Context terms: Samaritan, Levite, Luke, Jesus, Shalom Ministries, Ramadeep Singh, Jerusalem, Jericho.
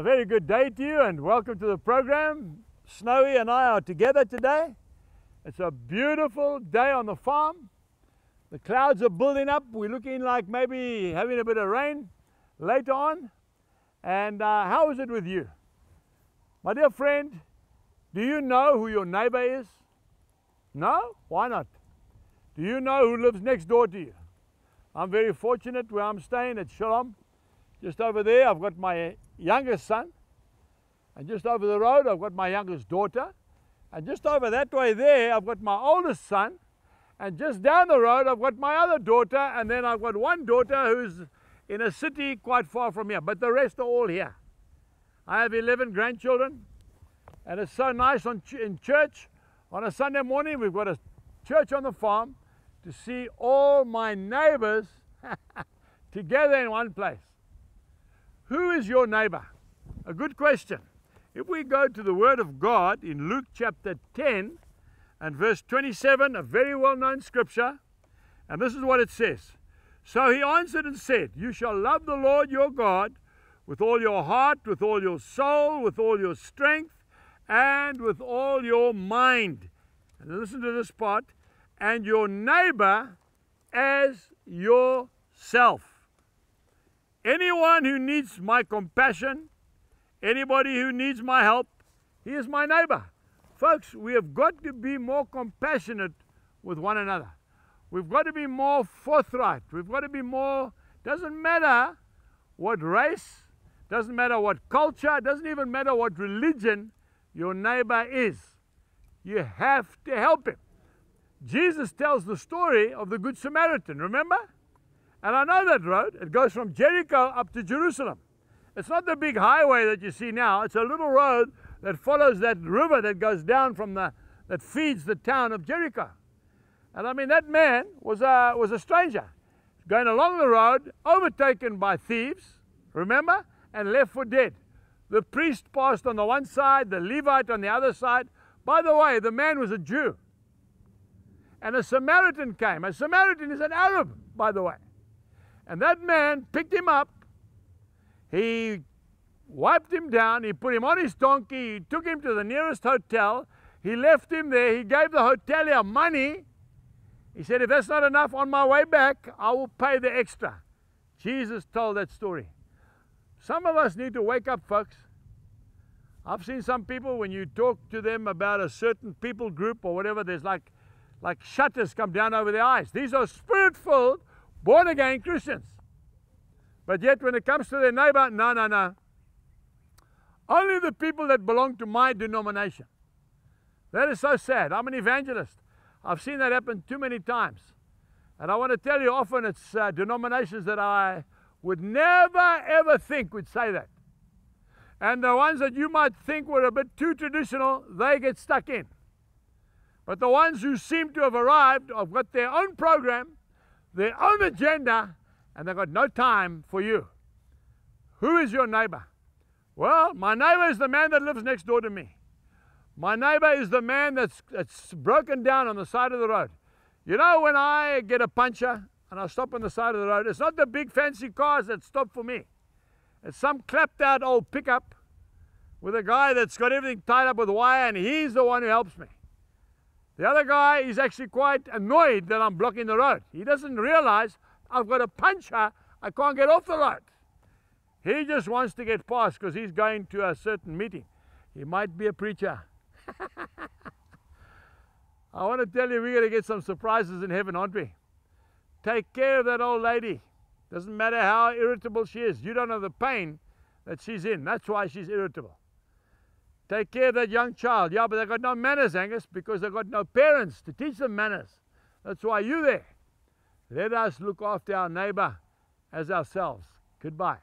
A very good day to you and welcome to the program. Snowy and I are together today. It's a beautiful day on the farm. The clouds are building up. We're looking like maybe having a bit of rain later on. And how is it with you? My dear friend, do you know who your neighbor is? No? Why not? Do you know who lives next door to you? I'm very fortunate where I'm staying at Shalom. Just over there, I've got my youngest son, and just over the road I've got my youngest daughter, and just over that way there I've got my oldest son, and just down the road I've got my other daughter, and then I've got one daughter who's in a city quite far from here, but the rest are all here. I have 11 grandchildren, and it's so nice in church on a Sunday morning. We've got a church on the farm to see all my neighbors together in one place. Who is your neighbor? A good question. If we go to the Word of God in Luke chapter 10 and verse 27, a very well-known scripture, and this is what it says. So he answered and said, you shall love the Lord your God with all your heart, with all your soul, with all your strength, and with all your mind. And listen to this part. And your neighbor as yourself. Anyone who needs my compassion, anybody who needs my help, he is my neighbor. Folks, we have got to be more compassionate with one another. We've got to be more forthright. We've got to be more, doesn't matter what race, doesn't matter what culture, doesn't even matter what religion your neighbor is. You have to help him. Jesus tells the story of the Good Samaritan, remember? And I know that road, it goes from Jericho up to Jerusalem. It's not the big highway that you see now, it's a little road that follows that river that goes down from that feeds the town of Jericho. And I mean, that man was a stranger, going along the road, overtaken by thieves, remember, and left for dead. The priest passed on the one side, the Levite on the other side. By the way, the man was a Jew. And a Samaritan came. A Samaritan is an Arab, by the way. And that man picked him up, he wiped him down, he put him on his donkey, he took him to the nearest hotel, he left him there, he gave the hotelier money. He said, if that's not enough, on my way back, I will pay the extra. Jesus told that story. Some of us need to wake up, folks. I've seen some people, when you talk to them about a certain people group or whatever, there's like shutters come down over their eyes. These are spirit-filled, born-again Christians. But yet when it comes to their neighbor, no, no, no. Only the people that belong to my denomination. That is so sad. I'm an evangelist. I've seen that happen too many times. And I want to tell you, often it's denominations that I would never ever think would say that. And the ones that you might think were a bit too traditional, they get stuck in. But the ones who seem to have arrived have got their own program, their own agenda, and they've got no time for you. Who is your neighbor? Well, my neighbor is the man that lives next door to me. My neighbor is the man that's broken down on the side of the road. You know, when I get a puncture and I stop on the side of the road, it's not the big fancy cars that stop for me. It's some clapped out old pickup with a guy that's got everything tied up with wire, and he's the one who helps me. The other guy is actually quite annoyed that I'm blocking the road. He doesn't realize I've got a puncture, I can't get off the road. He just wants to get past because he's going to a certain meeting. He might be a preacher. I want to tell you, we're going to get some surprises in heaven, aren't we? Take care of that old lady. Doesn't matter how irritable she is. You don't know the pain that she's in. That's why she's irritable. Take care of that young child. Yeah, but they've got no manners, Angus, because they've got no parents to teach them manners. That's why you're there. Let us look after our neighbor as ourselves. Goodbye.